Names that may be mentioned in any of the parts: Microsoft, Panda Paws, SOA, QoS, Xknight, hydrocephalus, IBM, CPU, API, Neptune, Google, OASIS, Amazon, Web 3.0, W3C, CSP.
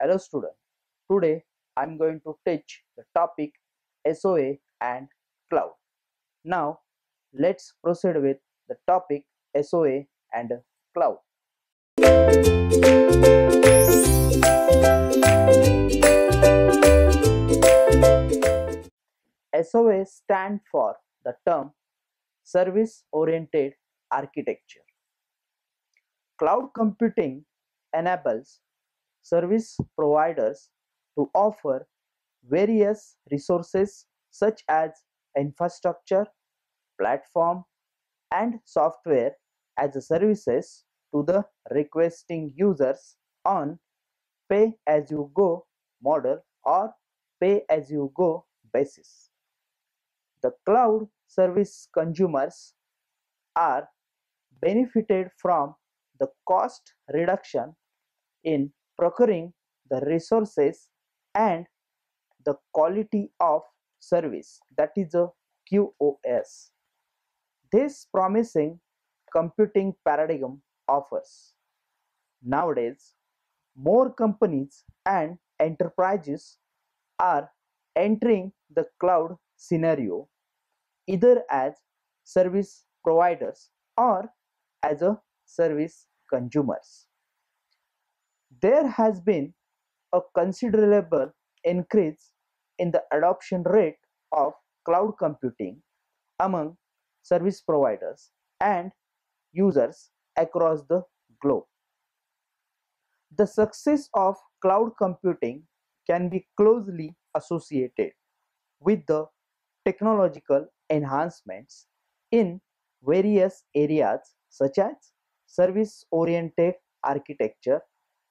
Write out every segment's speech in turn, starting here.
Hello student, today I am going to teach the topic SOA and cloud. Now let's proceed with the topic SOA and cloud. SOA stands for the term Service Oriented Architecture. Cloud computing enables service providers to offer various resources such as infrastructure, platform, and software as a services to the requesting users on pay-as-you-go model or pay-as-you-go basis. The cloud service consumers are benefited from the cost reduction in procuring the resources and the quality of service, that is a QoS. This promising computing paradigm offers. Nowadays, more companies and enterprises are entering the cloud scenario either as service providers or as a service consumers. There has been a considerable increase in the adoption rate of cloud computing among service providers and users across the globe. The success of cloud computing can be closely associated with the technological enhancements in various areas such as service-oriented architecture,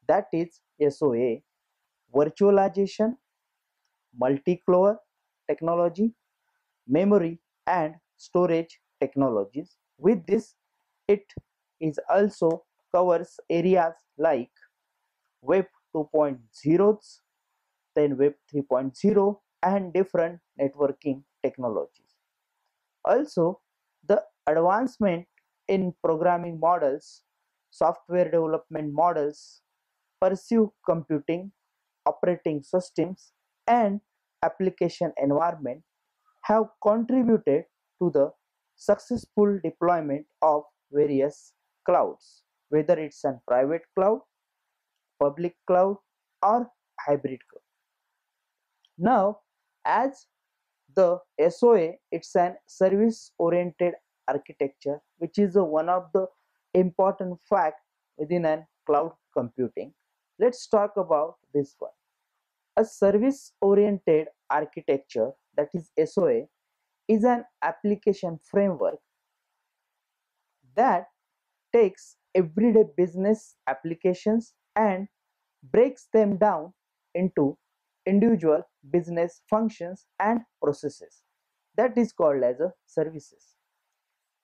that is SOA, virtualization, multi-core technology, memory and storage technologies. With this, it is also covers areas like Web 2.0, then Web 3.0 and different networking technologies. Also, the advancement in programming models, software development models, pervasive computing, operating systems and application environment have contributed to the successful deployment of various clouds, whether it's a private cloud, public cloud or hybrid cloud. Now, as the SOA, it's an service-oriented architecture, which is one of the important fact within an cloud computing. Let's talk about this one. A service-oriented architecture, that is SOA, is an application framework that takes everyday business applications and breaks them down into individual business functions and processes. That is called as a services.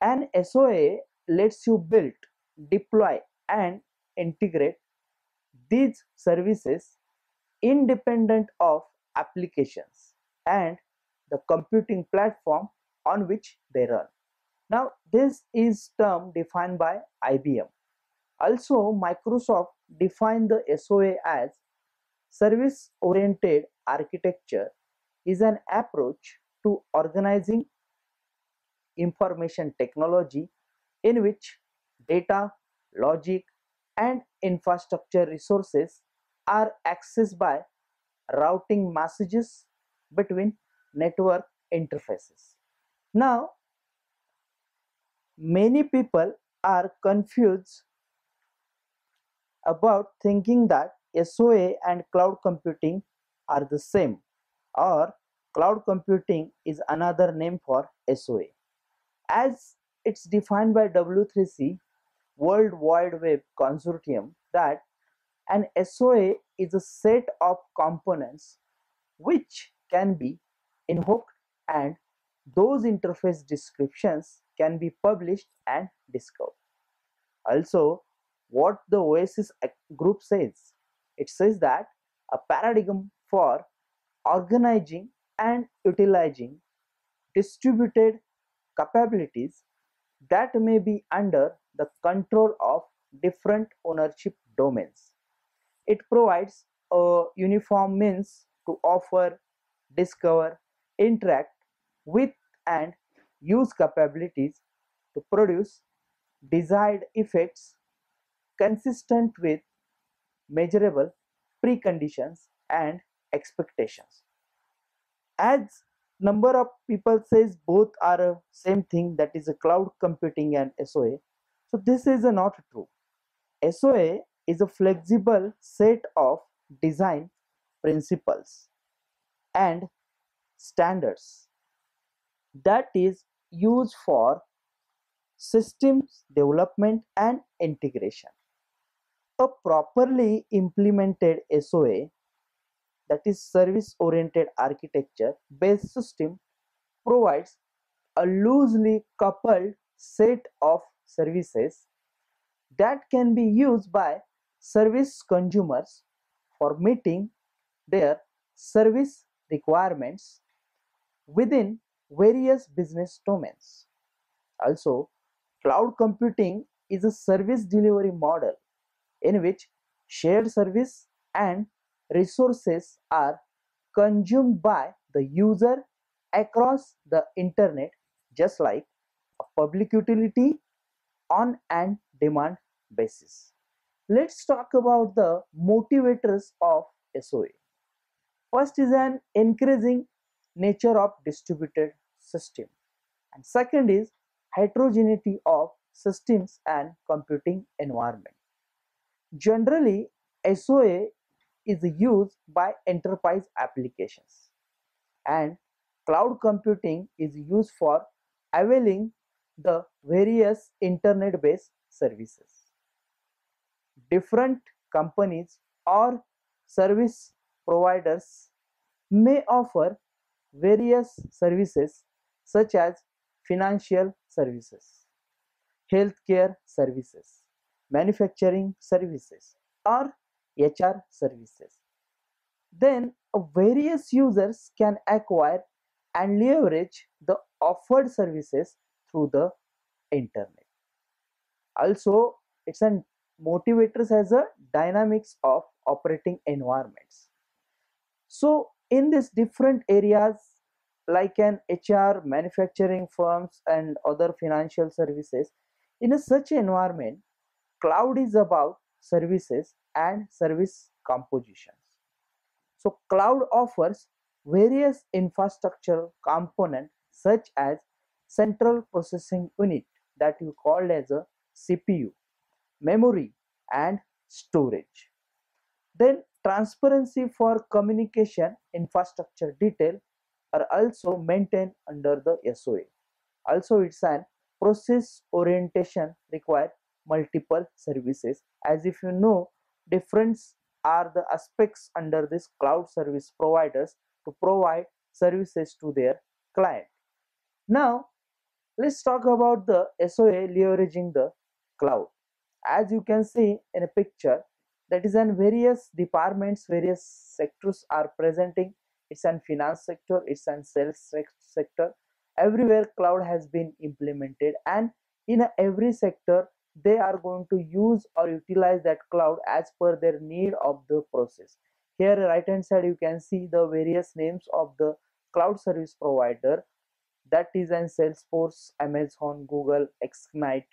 An SOA lets you build, deploy and integrate these services independent of applications and the computing platform on which they run. Now, this is term defined by IBM. Also, Microsoft defined the SOA as service-oriented architecture is an approach to organizing information technology in which data, logic, and infrastructure resources are accessed by routing messages between network interfaces. Now, many people are confused about thinking that SOA and cloud computing are the same, or cloud computing is another name for SOA. As it's defined by W3C, World Wide Web Consortium, that an SOA is a set of components which can be invoked and those interface descriptions can be published and discovered. Also, what the OASIS group says, it says that a paradigm for organizing and utilizing distributed capabilities that may be under the control of different ownership domains. It provides uniform means to offer, discover, interact with and use capabilities to produce desired effects consistent with measurable preconditions and expectations. As number of people says both are same thing, that is a cloud computing and SOA. So this is not true. SOA is a flexible set of design principles and standards that is used for systems development and integration. A properly implemented SOA, that is service-oriented architecture based system, provides a loosely coupled set of services that can be used by service consumers for meeting their service requirements within various business domains. Also, cloud computing is a service delivery model in which shared service and resources are consumed by the user across the internet, just like a public utility on an demand basis. Let's talk about the motivators of SOA. First is an increasing nature of distributed system, and second is heterogeneity of systems and computing environment. Generally, SOA is used by enterprise applications, and cloud computing is used for availing the various internet-based services. Different companies or service providers may offer various services such as financial services, healthcare services, manufacturing services, or HR services. Then various users can acquire and leverage the offered services through the internet. Also, it's a motivators as a dynamics of operating environments. So in these different areas like an HR, manufacturing firms and other financial services, in a such environment, cloud is about services and service compositions. So cloud offers various infrastructural components such as central processing unit, that you called as a CPU, memory and storage. Then transparency for communication infrastructure detail are also maintained under the SOA. Also, it's an process orientation required multiple services. As if you know, different are the aspects under this cloud service providers to provide services to their client. Now, let's talk about the SOA leveraging the cloud. As you can see in a picture, that is in various departments, various sectors are presenting. It's in finance sector, it's in sales sector. Everywhere cloud has been implemented, and in every sector they are going to use or utilize that cloud as per their need of the process. Here right hand side you can see the various names of the cloud service provider, that is in Salesforce, Amazon, Google, Xknight.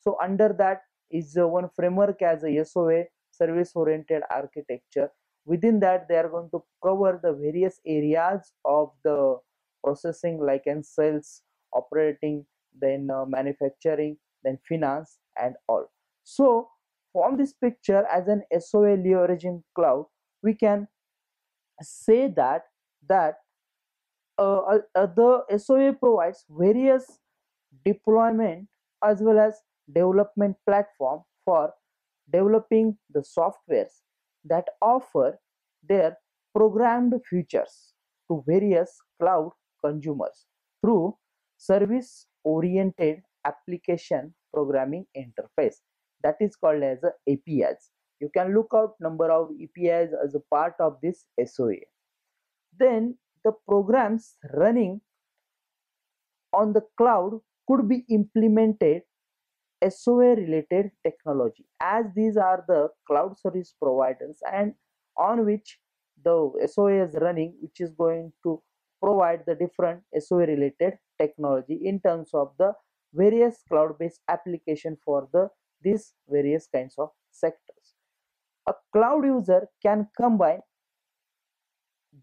So under that is one framework as a SOA, service oriented architecture. Within that they are going to cover the various areas of the processing like in sales, operating, then manufacturing, then finance and all. So from this picture as an SOA leveraging cloud, we can say that the SOA provides various deployment as well as development platform for developing the softwares that offer their programmed features to various cloud consumers through service-oriented application programming interface, that is called as APIs. You can look out number of APIs as a part of this SOA. Then the programs running on the cloud could be implemented SOA related technology, as these are the cloud service providers and on which the SOA is running, which is going to provide the different SOA related technology in terms of the various cloud-based application for these various kinds of sectors. A cloud user can combine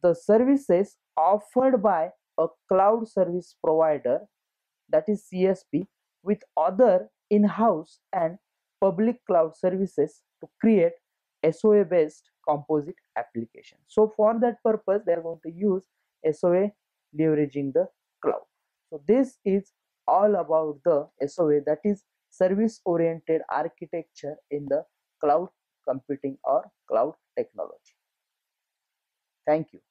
the services offered by a cloud service provider, that is CSP, with other in-house and public cloud services to create SOA based composite application. So for that purpose they are going to use SOA leveraging the cloud. So this is all about the SOA, that is service oriented architecture in the cloud computing or cloud technology. Thank you.